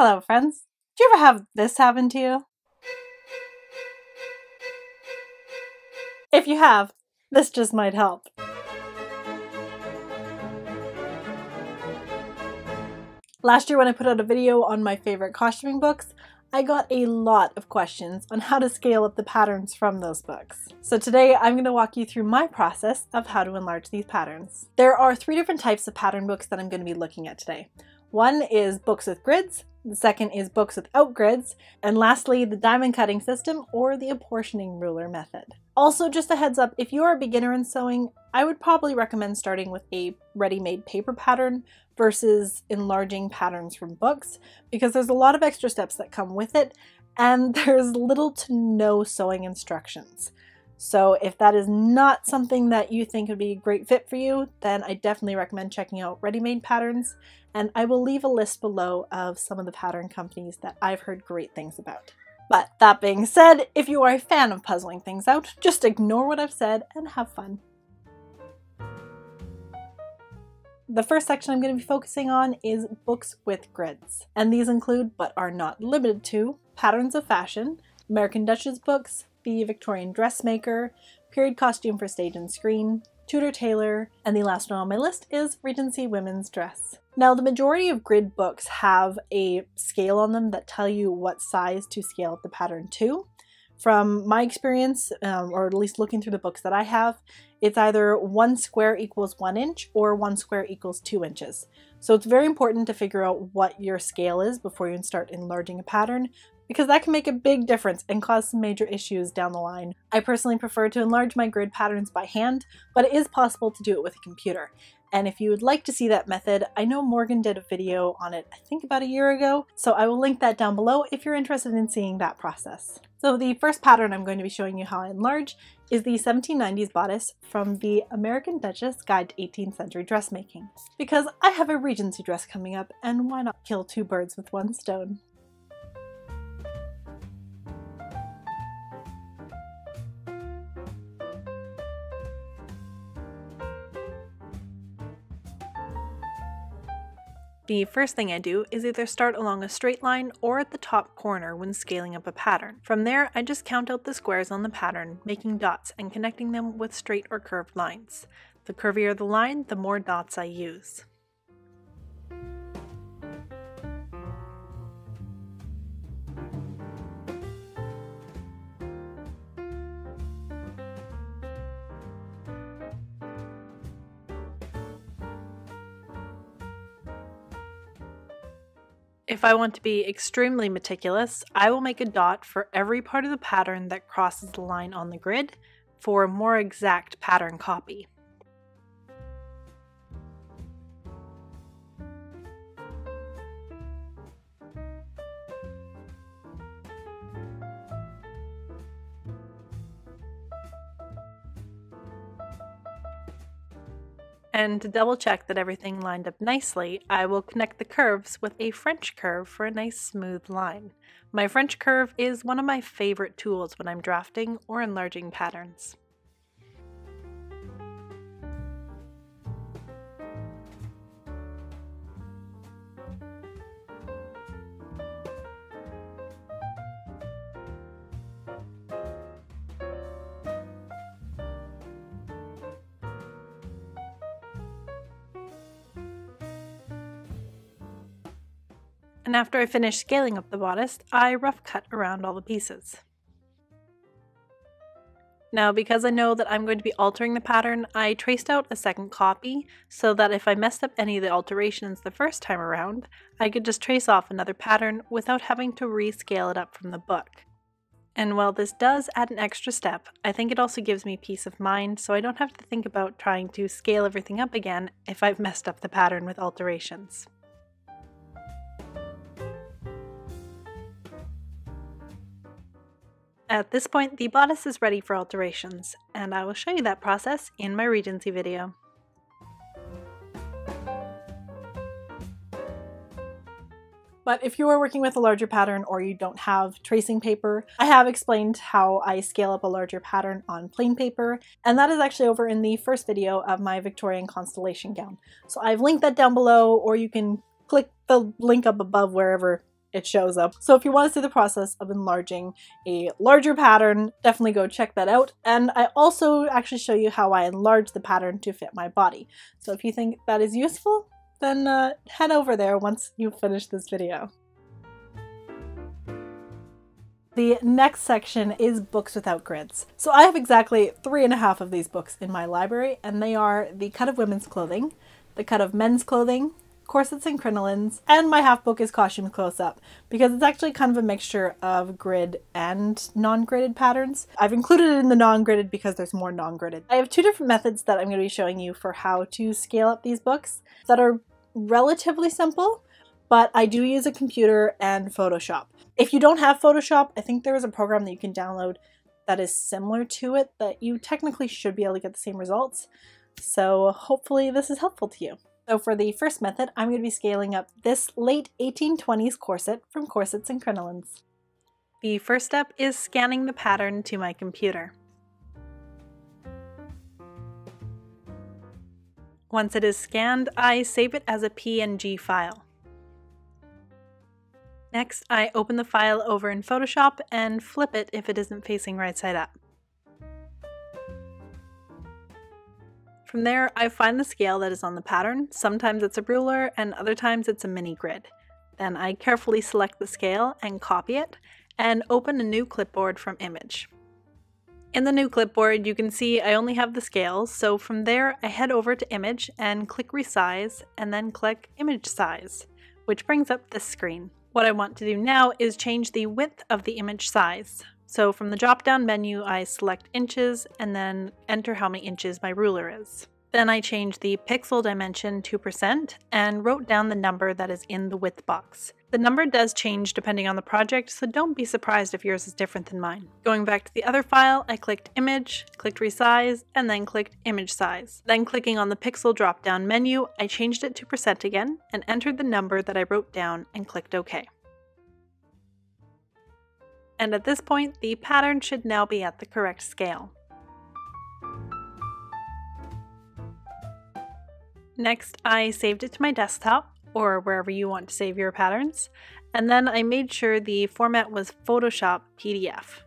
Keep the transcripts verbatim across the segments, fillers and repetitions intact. Hello friends, do you ever have this happen to you? If you have, this just might help. Last year when I put out a video on my favorite costuming books, I got a lot of questions on how to scale up the patterns from those books. So today I'm going to walk you through my process of how to enlarge these patterns. There are three different types of pattern books that I'm going to be looking at today. One is books with grids, the second is books without grids, and lastly the diamond cutting system or the apportioning ruler method. Also, just a heads up, if you are a beginner in sewing, I would probably recommend starting with a ready-made paper pattern versus enlarging patterns from books, because there's a lot of extra steps that come with it and there's little to no sewing instructions. So if that is not something that you think would be a great fit for you, then I definitely recommend checking out ready-made patterns, and I will leave a list below of some of the pattern companies that I've heard great things about. But that being said, if you are a fan of puzzling things out, just ignore what I've said and have fun. The first section I'm going to be focusing on is books with grids, and these include, but are not limited to, Patterns of Fashion, American Duchess books, The Victorian Dressmaker, Period Costume for Stage and Screen, Tudor Tailor, and the last one on my list is Regency Women's Dress. Now, the majority of grid books have a scale on them that tell you what size to scale up the pattern to. From my experience, um, or at least looking through the books that I have, it's either one square equals one inch or one square equals two inches. So it's very important to figure out what your scale is before you start enlarging a pattern, because that can make a big difference and cause some major issues down the line. I personally prefer to enlarge my grid patterns by hand, but it is possible to do it with a computer. And if you would like to see that method, I know Morgan did a video on it, I think about a year ago, so I will link that down below if you're interested in seeing that process. So the first pattern I'm going to be showing you how I enlarge is the seventeen nineties bodice from the American Duchess Guide to eighteenth century Dressmaking, because I have a Regency dress coming up and why not kill two birds with one stone. The first thing I do is either start along a straight line or at the top corner when scaling up a pattern. From there, I just count out the squares on the pattern, making dots and connecting them with straight or curved lines. The curvier the line, the more dots I use. If I want to be extremely meticulous, I will make a dot for every part of the pattern that crosses the line on the grid for a more exact pattern copy. And to double check that everything lined up nicely, I will connect the curves with a French curve for a nice smooth line. My French curve is one of my favorite tools when I'm drafting or enlarging patterns. And after I finish scaling up the bodice, I rough cut around all the pieces. Now, because I know that I'm going to be altering the pattern, I traced out a second copy so that if I messed up any of the alterations the first time around, I could just trace off another pattern without having to rescale it up from the book. And while this does add an extra step, I think it also gives me peace of mind, so I don't have to think about trying to scale everything up again if I've messed up the pattern with alterations. At this point, the bodice is ready for alterations, and I will show you that process in my Regency video. But if you are working with a larger pattern or you don't have tracing paper, I have explained how I scale up a larger pattern on plain paper, and that is actually over in the first video of my Victorian Constellation gown. So I've linked that down below, or you can click the link up above wherever it shows up. So if you want to see the process of enlarging a larger pattern, definitely go check that out. And I also actually show you how I enlarge the pattern to fit my body. So if you think that is useful, then uh, head over there once you finish this video. The next section is books without grids. So I have exactly three and a half of these books in my library, and they are The Cut of Women's Clothing, The Cut of Men's Clothing, Corsets and Crinolines, and my half book is Costume Close-Up, because it's actually kind of a mixture of grid and non-gridded patterns. I've included it in the non-gridded because there's more non-gridded. I have two different methods that I'm going to be showing you for how to scale up these books that are relatively simple, but I do use a computer and Photoshop. If you don't have Photoshop, I think there is a program that you can download that is similar to it that you technically should be able to get the same results. So hopefully this is helpful to you. So for the first method, I'm going to be scaling up this late eighteen twenties corset from Corsets and Crinolines. The first step is scanning the pattern to my computer. Once it is scanned, I save it as a P N G file. Next, I open the file over in Photoshop and flip it if it isn't facing right side up. From there, I find the scale that is on the pattern. Sometimes it's a ruler and other times it's a mini grid. Then I carefully select the scale and copy it and open a new clipboard from Image. In the new clipboard, you can see I only have the scales, so from there I head over to Image and click Resize and then click Image Size, which brings up this screen. What I want to do now is change the width of the image size. So from the drop-down menu, I select inches and then enter how many inches my ruler is. Then I change the pixel dimension to percent and wrote down the number that is in the width box. The number does change depending on the project, so don't be surprised if yours is different than mine. Going back to the other file, I clicked Image, clicked Resize, and then clicked Image Size. Then clicking on the pixel drop-down menu, I changed it to percent again and entered the number that I wrote down and clicked OK. And at this point, the pattern should now be at the correct scale. Next, I saved it to my desktop, or wherever you want to save your patterns, and then I made sure the format was Photoshop P D F.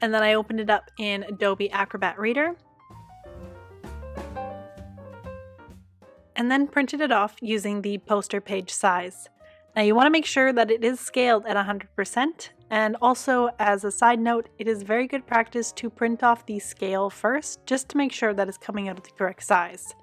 And then I opened it up in Adobe Acrobat Reader, and then printed it off using the poster page size. Now you want to make sure that it is scaled at one hundred percent, and also as a side note, it is very good practice to print off the scale first, just to make sure that it's coming out at the correct size.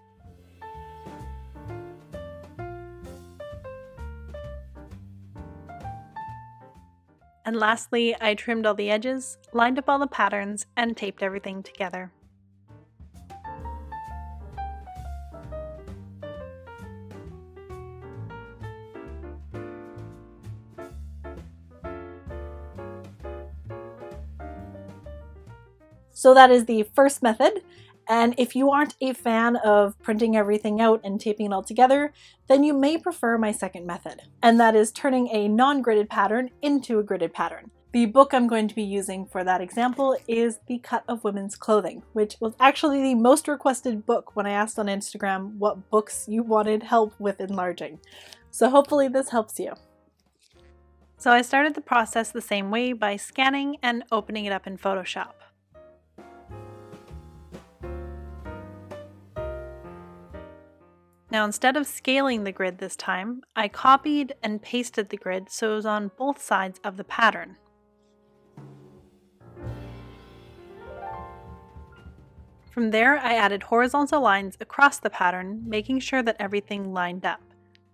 And lastly, I trimmed all the edges, lined up all the patterns, and taped everything together. So that is the first method, and if you aren't a fan of printing everything out and taping it all together, then you may prefer my second method, and that is turning a non-gridded pattern into a gridded pattern. The book I'm going to be using for that example is The Cut of Women's Clothing, which was actually the most requested book when I asked on Instagram what books you wanted help with enlarging. So hopefully this helps you. So I started the process the same way by scanning and opening it up in Photoshop. Now instead of scaling the grid this time, I copied and pasted the grid so it was on both sides of the pattern. From there, I added horizontal lines across the pattern, making sure that everything lined up.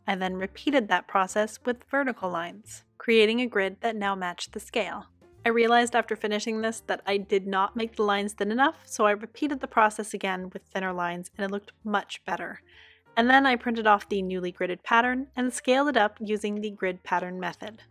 I then repeated that process with vertical lines, creating a grid that now matched the scale. I realized after finishing this that I did not make the lines thin enough, so I repeated the process again with thinner lines and it looked much better. And then I printed off the newly gridded pattern and scaled it up using the grid pattern method.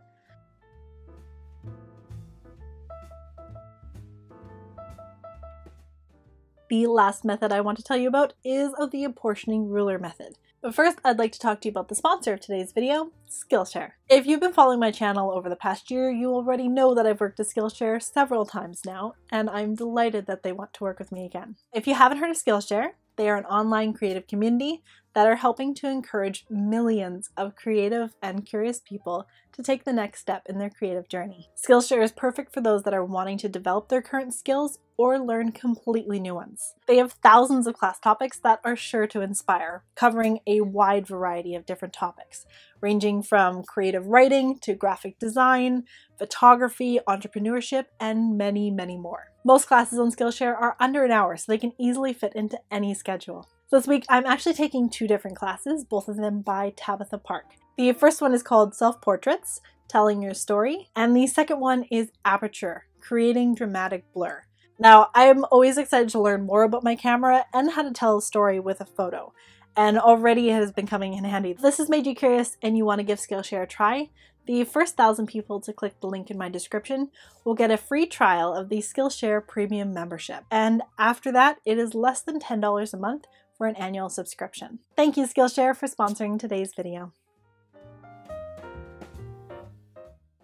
The last method I want to tell you about is of the apportioning ruler method. But first, I'd like to talk to you about the sponsor of today's video, Skillshare. If you've been following my channel over the past year, you already know that I've worked with Skillshare several times now, and I'm delighted that they want to work with me again. If you haven't heard of Skillshare, they are an online creative community that are helping to encourage millions of creative and curious people to take the next step in their creative journey. Skillshare is perfect for those that are wanting to develop their current skills or learn completely new ones. They have thousands of class topics that are sure to inspire, covering a wide variety of different topics, ranging from creative writing to graphic design, photography, entrepreneurship, and many, many more. Most classes on Skillshare are under an hour, so they can easily fit into any schedule. So this week, I'm actually taking two different classes, both of them by Tabitha Park. The first one is called Self-Portraits, Telling Your Story, and the second one is Aperture, Creating Dramatic Blur. Now, I'm always excited to learn more about my camera and how to tell a story with a photo, and already it has been coming in handy. If this has made you curious and you want to give Skillshare a try, the first thousand people to click the link in my description will get a free trial of the Skillshare Premium membership, and after that, it is less than ten dollars a month for an annual subscription. Thank you, Skillshare, for sponsoring today's video.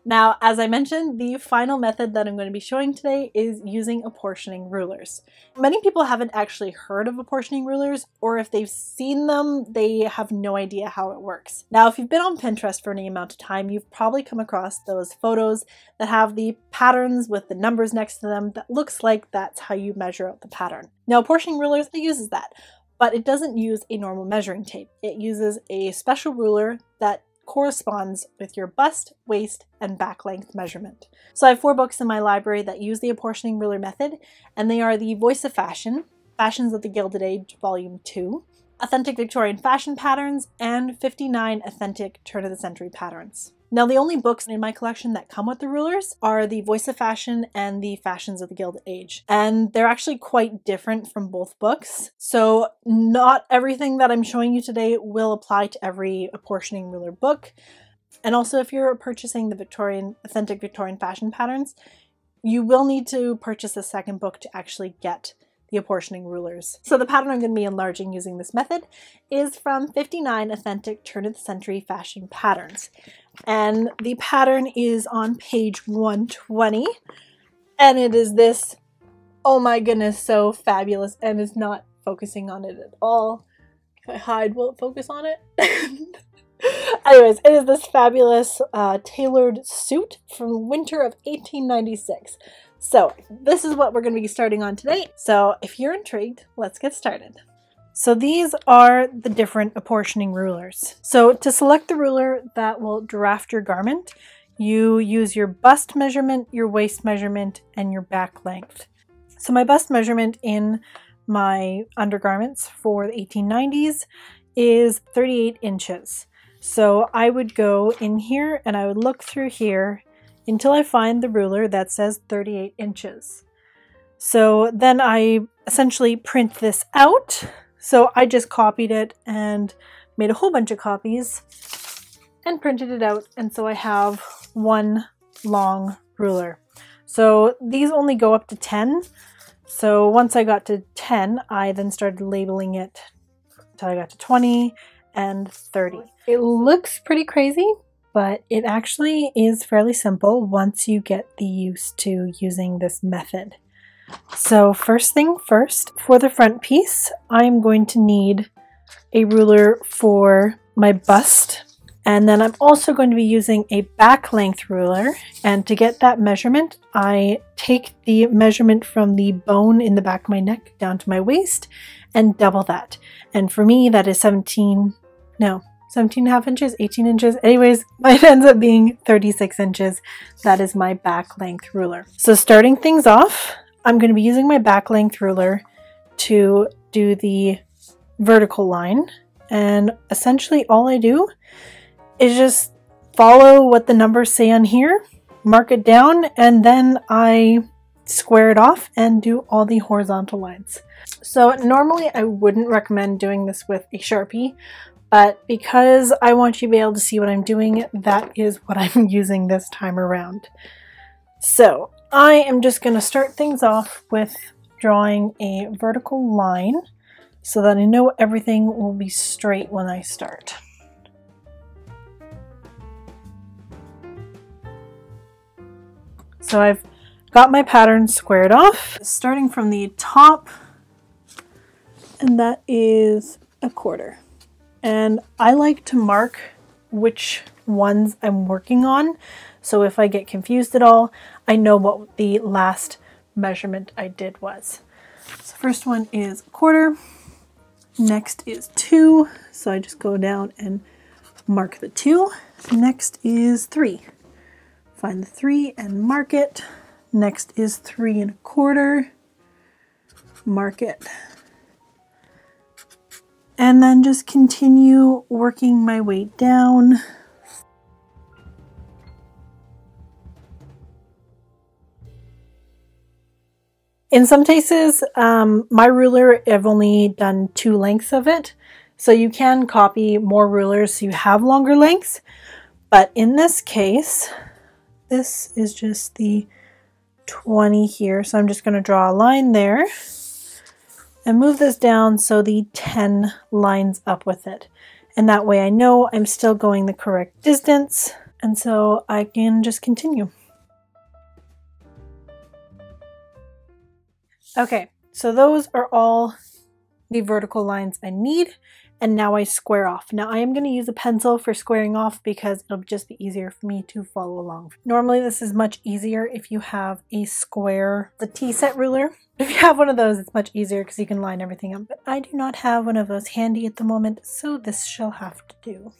Now, as I mentioned, the final method that I'm going to be showing today is using apportioning rulers. Many people haven't actually heard of apportioning rulers, or if they've seen them, they have no idea how it works. Now, if you've been on Pinterest for any amount of time, you've probably come across those photos that have the patterns with the numbers next to them that looks like that's how you measure out the pattern. Now, apportioning rulers, it uses that, but it doesn't use a normal measuring tape. It uses a special ruler that corresponds with your bust, waist, and back length measurement. So I have four books in my library that use the apportioning ruler method, and they are The Voice of Fashion, Fashions of the Gilded Age Volume two, Authentic Victorian Fashion Patterns, and fifty-nine Authentic Turn-of-the-Century Patterns. Now, the only books in my collection that come with the rulers are The Voice of Fashion and The Fashions of the Gilded Age, and they're actually quite different from both books, so not everything that I'm showing you today will apply to every apportioning ruler book. And also, if you're purchasing the Victorian Authentic Victorian Fashion Patterns, you will need to purchase the second book to actually get the apportioning rulers. So the pattern I'm going to be enlarging using this method is from fifty-nine Authentic Turn-of-the-Century Fashion Patterns. And the pattern is on page one twenty, and it is this, oh my goodness, so fabulous, and it's not focusing on it at all. If I hide, will it focus on it? Anyways, it is this fabulous uh, tailored suit from winter of eighteen ninety-six. So this is what we're going to be starting on today. So if you're intrigued, let's get started. So these are the different apportioning rulers. So to select the ruler that will draft your garment, you use your bust measurement, your waist measurement, and your back length. So my bust measurement in my undergarments for the eighteen nineties is thirty-eight inches. So I would go in here and I would look through here until I find the ruler that says thirty-eight inches. So then I essentially print this out. So I just copied it and made a whole bunch of copies and printed it out. And so I have one long ruler. So these only go up to ten. So once I got to ten, I then started labeling it until I got to twenty and thirty. It looks pretty crazy, but it actually is fairly simple once you get used to using this method. So first thing first, for the front piece, I'm going to need a ruler for my bust, and then I'm also going to be using a back length ruler. And to get that measurement, I take the measurement from the bone in the back of my neck down to my waist and double that. And for me, that is seventeen, no, seventeen and a half inches, eighteen inches. Anyways, mine ends up being thirty-six inches. That is my back length ruler. So starting things off, I'm going to be using my back length ruler to do the vertical line, and essentially all I do is just follow what the numbers say on here, mark it down, and then I square it off and do all the horizontal lines. So normally I wouldn't recommend doing this with a Sharpie, but because I want you to be able to see what I'm doing, that is what I'm using this time around. So I am just going to start things off with drawing a vertical line so that I know everything will be straight when I start. So I've got my pattern squared off, starting from the top, and that is a quarter. And I like to mark which ones I'm working on, so if I get confused at all, I know what the last measurement I did was. So first one is a quarter, next is two, so I just go down and mark the two. Next is three, find the three and mark it. Next is three and a quarter, mark it. And then just continue working my way down. In some cases, um, my ruler, I've only done two lengths of it, so you can copy more rulers so you have longer lengths. But in this case, this is just the twenty here, so I'm just going to draw a line there and move this down so the ten lines up with it. And that way I know I'm still going the correct distance, and so I can just continue. Okay, so those are all the vertical lines I need, and now I square off. Now I am going to use a pencil for squaring off because it'll just be easier for me to follow along. Normally this is much easier if you have a square, the T-set ruler. If you have one of those, it's much easier because you can line everything up, but I do not have one of those handy at the moment, so this shall have to do.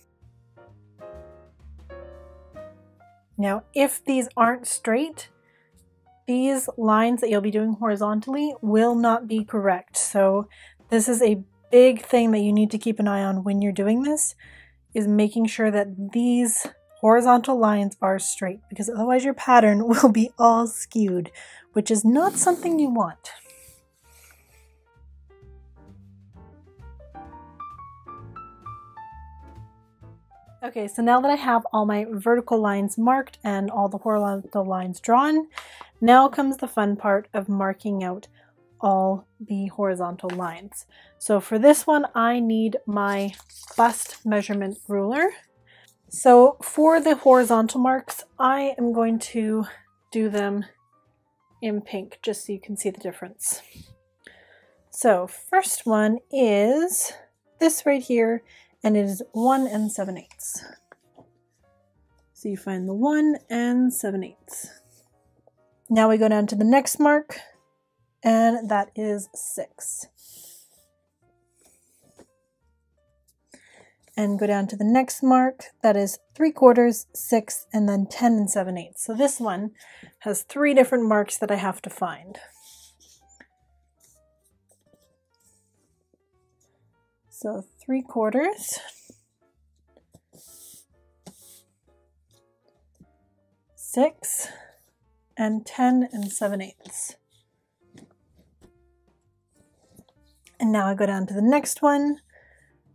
Now if these aren't straight, these lines that you'll be doing horizontally will not be correct. So this is a big thing that you need to keep an eye on when you're doing this, is making sure that these horizontal lines are straight, because otherwise your pattern will be all skewed, which is not something you want. Okay, so now that I have all my vertical lines marked and all the horizontal lines drawn, now comes the fun part of marking out all the horizontal lines. So for this one, I need my bust measurement ruler. So for the horizontal marks, I am going to do them in pink, just so you can see the difference. So first one is this right here, and it is one and seven eighths. So you find the one and seven eighths. Now we go down to the next mark, and that is six. And go down to the next mark, that is three quarters, six, and then ten and seven eighths. So this one has three different marks that I have to find. So three quarters, six, and ten and seven eighths. And now I go down to the next one,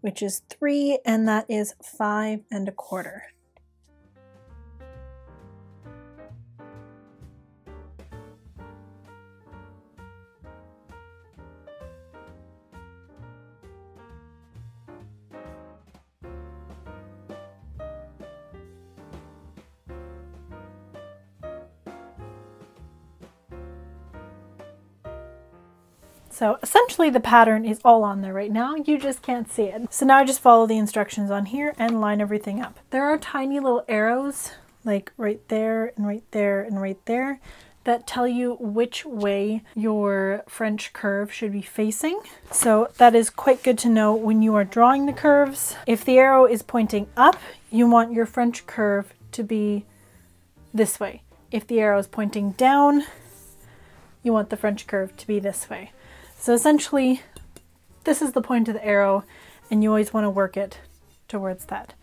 which is three, and that is five and a quarter. So essentially the pattern is all on there right now, you just can't see it. So now I just follow the instructions on here and line everything up. There are tiny little arrows, like right there and right there and right there, that tell you which way your French curve should be facing. So that is quite good to know when you are drawing the curves. If the arrow is pointing up, you want your French curve to be this way. If the arrow is pointing down, you want the French curve to be this way. So essentially, this is the point of the arrow, and you always want to work it towards that.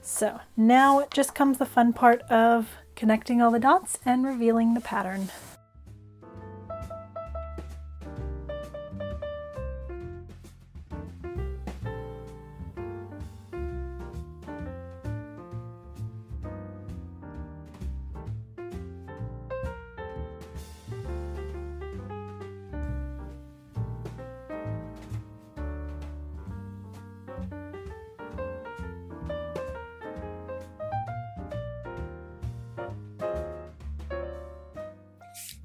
So now it just comes the fun part of connecting all the dots and revealing the pattern.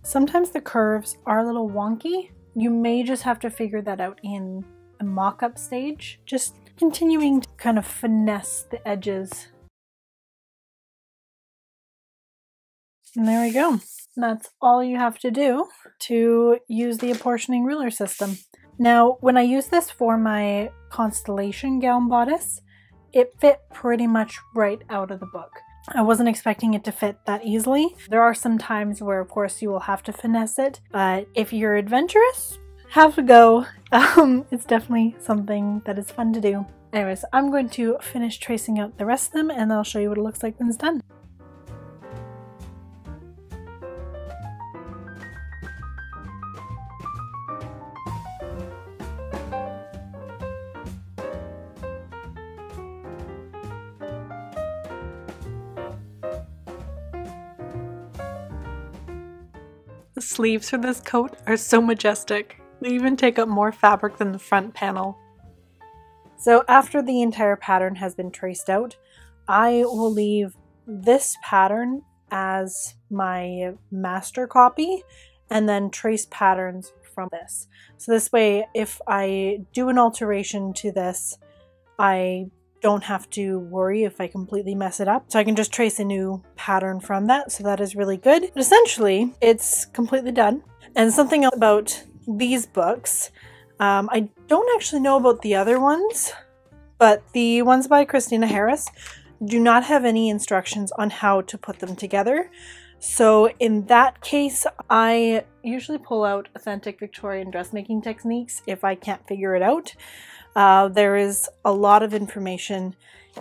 Sometimes the curves are a little wonky. You may just have to figure that out in the mock-up stage, just continuing to kind of finesse the edges. And there we go. And that's all you have to do to use the apportioning ruler system. Now, when I used this for my Constellation gown bodice, it fit pretty much right out of the book. I wasn't expecting it to fit that easily. There are some times where, of course, you will have to finesse it, but if you're adventurous, have a go. Um, it's definitely something that is fun to do. Anyways, I'm going to finish tracing out the rest of them and I'll show you what it looks like when it's done. The sleeves for this coat are so majestic. They even take up more fabric than the front panel. So after the entire pattern has been traced out, I will leave this pattern as my master copy and then trace patterns from this. So this way, if I do an alteration to this, I don't have to worry if I completely mess it up. So I can just trace a new pattern from that. So that is really good. But essentially, it's completely done. And something about these books, um, I don't actually know about the other ones, but the ones by Christina Harris do not have any instructions on how to put them together. So in that case, I usually pull out Authentic Victorian Dressmaking Techniques if I can't figure it out. Uh, there is a lot of information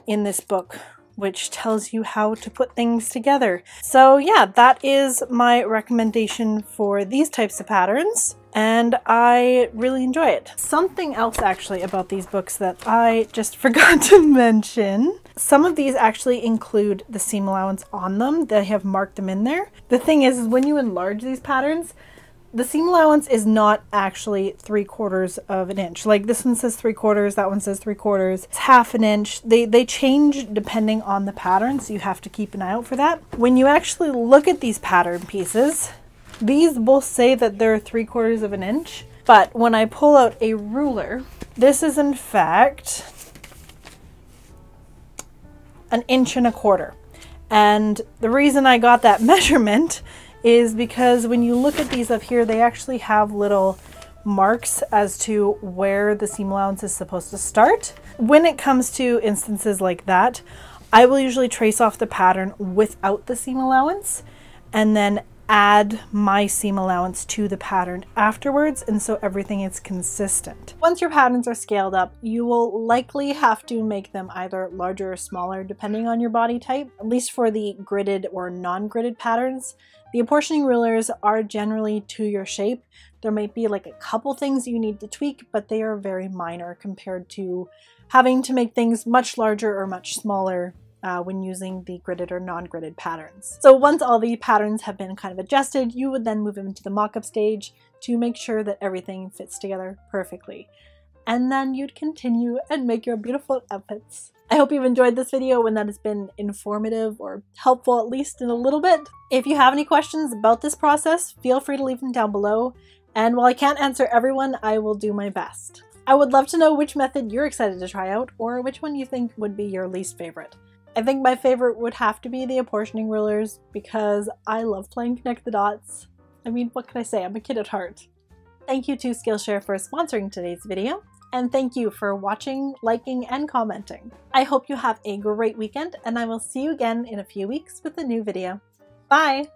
in this book which tells you how to put things together. So yeah, that is my recommendation for these types of patterns, and I really enjoy it. Something else actually about these books that I just forgot to mention. Some of these actually include the seam allowance on them. They have marked them in there. The thing is, is when you enlarge these patterns, the seam allowance is not actually three quarters of an inch. Like this one says three quarters, that one says three quarters, it's half an inch. They, they change depending on the pattern, so you have to keep an eye out for that. When you actually look at these pattern pieces, these both say that they're three quarters of an inch, but when I pull out a ruler, this is in fact an inch and a quarter. And the reason I got that measurement is because when you look at these up here, they actually have little marks as to where the seam allowance is supposed to start. When it comes to instances like that, I will usually trace off the pattern without the seam allowance and then add my seam allowance to the pattern afterwards, and so everything is consistent. Once your patterns are scaled up, you will likely have to make them either larger or smaller depending on your body type. At least for the gridded or non-gridded patterns, the apportioning rulers are generally to your shape. There might be like a couple things you need to tweak, but they are very minor compared to having to make things much larger or much smaller Uh, when using the gridded or non-gridded patterns. So once all the patterns have been kind of adjusted, you would then move into the mock-up stage to make sure that everything fits together perfectly. And then you'd continue and make your beautiful outfits. I hope you've enjoyed this video and that has been informative or helpful, at least in a little bit. If you have any questions about this process, feel free to leave them down below. And while I can't answer everyone, I will do my best. I would love to know which method you're excited to try out or which one you think would be your least favorite. I think my favorite would have to be the apportioning rulers because I love playing Connect the Dots. I mean, what can I say? I'm a kid at heart. Thank you to Skillshare for sponsoring today's video, and thank you for watching, liking, and commenting. I hope you have a great weekend, and I will see you again in a few weeks with a new video. Bye!